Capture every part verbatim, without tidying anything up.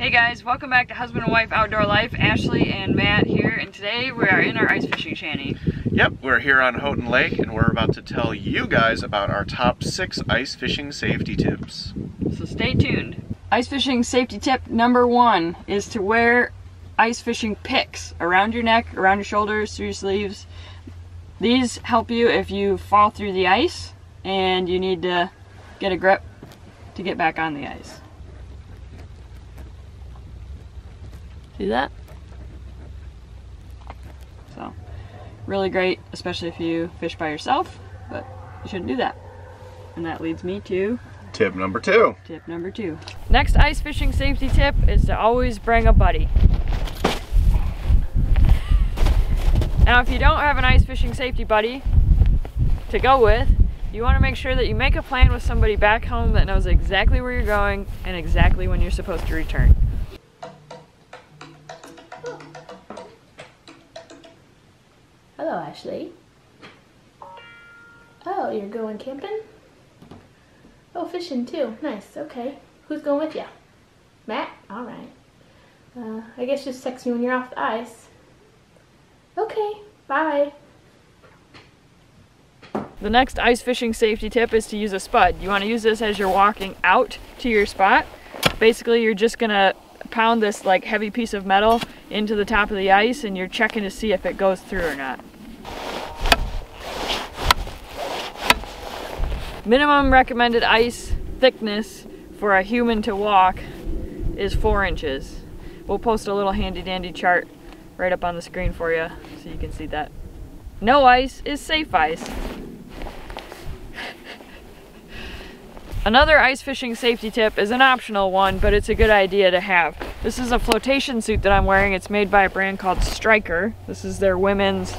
Hey guys, welcome back to Husband and Wife Outdoor Life. Ashley and Matt here, and today we are in our ice fishing shanty. Yep, we're here on Houghton Lake, and we're about to tell you guys about our top six ice fishing safety tips. So stay tuned. Ice fishing safety tip number one is to wear ice fishing picks around your neck, around your shoulders, through your sleeves. These help you if you fall through the ice and you need to get a grip to get back on the ice. See that? So, really great, especially if you fish by yourself, but you shouldn't do that. And that leads me to tip number two. Tip number two. Next ice fishing safety tip is to always bring a buddy. Now, if you don't have an ice fishing safety buddy to go with, you want to make sure that you make a plan with somebody back home that knows exactly where you're going and exactly when you're supposed to return. Hello, Ashley. Oh, you're going camping? Oh, fishing too. Nice. Okay. Who's going with you? Matt? All right. Uh, I guess just text me when you're off the ice. Okay. Bye. The next ice fishing safety tip is to use a spud. You want to use this as you're walking out to your spot. Basically, you're just going to pound this like heavy piece of metal into the top of the ice, and you're checking to see if it goes through or not. Minimum recommended ice thickness for a human to walk is four inches. We'll post a little handy dandy chart right up on the screen for you so you can see that. No ice is safe ice. Another ice fishing safety tip is an optional one, but it's a good idea to have. This is a flotation suit that I'm wearing. It's made by a brand called Striker. This is their women's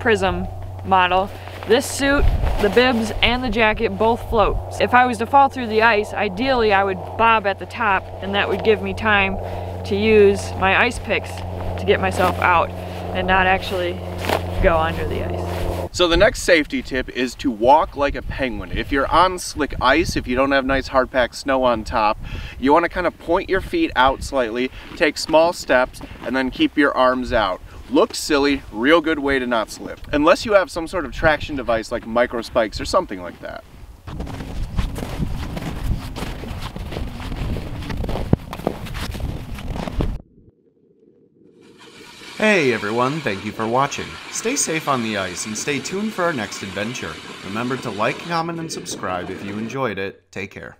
Prism model. This suit, the bibs, and the jacket both float. If I was to fall through the ice, ideally I would bob at the top, and that would give me time to use my ice picks to get myself out and not actually go under the ice. So the next safety tip is to walk like a penguin. If you're on slick ice, if you don't have nice hard packed snow on top, you want to kind of point your feet out slightly, take small steps, and then keep your arms out. Looks silly, real good way to not slip. Unless you have some sort of traction device like micro spikes or something like that. Hey everyone, thank you for watching. Stay safe on the ice and stay tuned for our next adventure. Remember to like, comment, and subscribe if you enjoyed it. Take care.